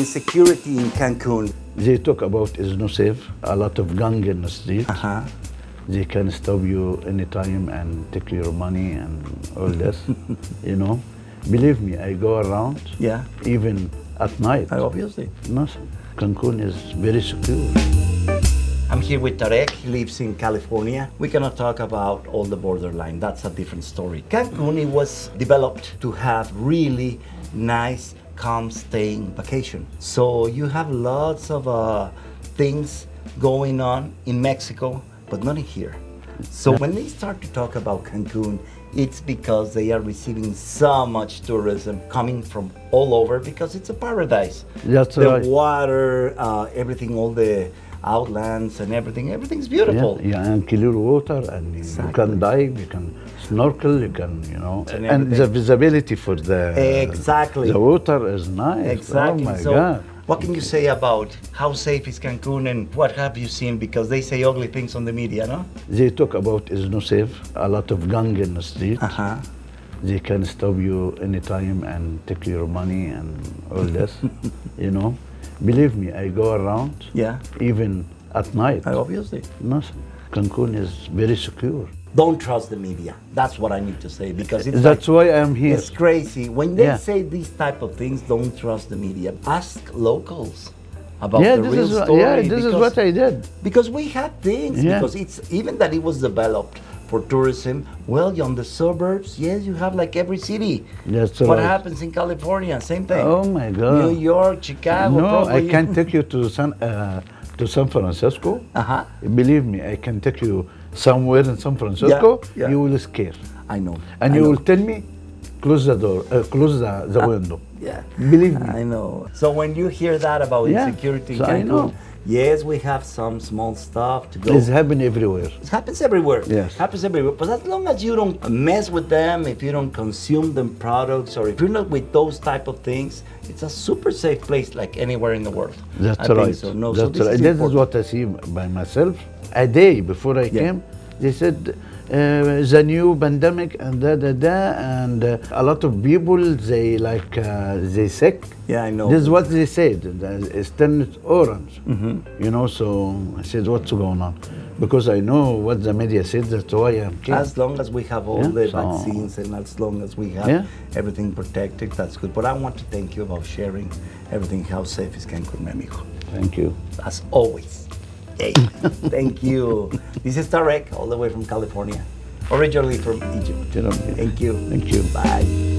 insecurity in Cancun? They talk about it's not safe, a lot of gang in the street. Uh-huh. They can stop you anytime and take your money and all this, you know. Believe me, I go around, yeah, even at night. Obviously. Nothing. Cancun is very secure. I'm here with Tarek. He lives in California. We cannot talk about all the borderline. That's a different story. Cancun was developed to have really nice, calm staying vacation. So you have lots of things going on in Mexico, but not in here. So when they start to talk about Cancun, it's because they are receiving so much tourism coming from all over because it's a paradise. That's right. The water, everything, all the outlands and everything, everything's beautiful. Yeah, yeah, and clear water, and you can dive, you can snorkel, you can, you know, and the visibility for the the water is nice. Exactly. Oh my God. What can you say about how safe is Cancun and what have you seen? Because they say ugly things on the media, no? They talk about it's not safe, a lot of gang in the street. Uh-huh. They can stop you anytime and take your money and all this, you know. Believe me, I go around, yeah, even at night. Obviously. Nothing. Cancun is very secure. Don't trust the media. That's what I need to say, because it's that's like, why I'm here. It's crazy. When they say these type of things, don't trust the media. Ask locals about the real story. Yeah, this is what I did. Because we had things, because it's even that it was developed for tourism. Well, you're on the suburbs, yes, you have like every city. That's what happens in California, same thing. Oh my God. New York, Chicago. No, probably. I can take you to San Francisco. Uh-huh. Believe me, I can take you somewhere in San Francisco, you will scare. I know. And you will tell me, close the door, close the window. Yeah. Believe me. I know. So when you hear that about insecurity, so I know. Yes, we have some small stuff to go. It's happening everywhere. It happens everywhere. Yes. It happens everywhere. But as long as you don't mess with them, if you don't consume them products, or if you're not with those type of things, it's a super safe place like anywhere in the world. That's right. So, no, that's so right. This is what I see by myself. A day before I came, they said the new pandemic and and a lot of people they sick. Yeah, I know. This is what they said. It's turned orange. Mm-hmm. You know, so I said, what's going on? Because I know what the media said. That's why I'm here. As long as we have all the vaccines and as long as we have everything protected, that's good. But I want to thank you about sharing everything. How safe is Cancun, mi amigo? Thank you. As always. Hey, thank you. This is Tarek, all the way from California, originally from Egypt. Thank you. Thank you. Bye.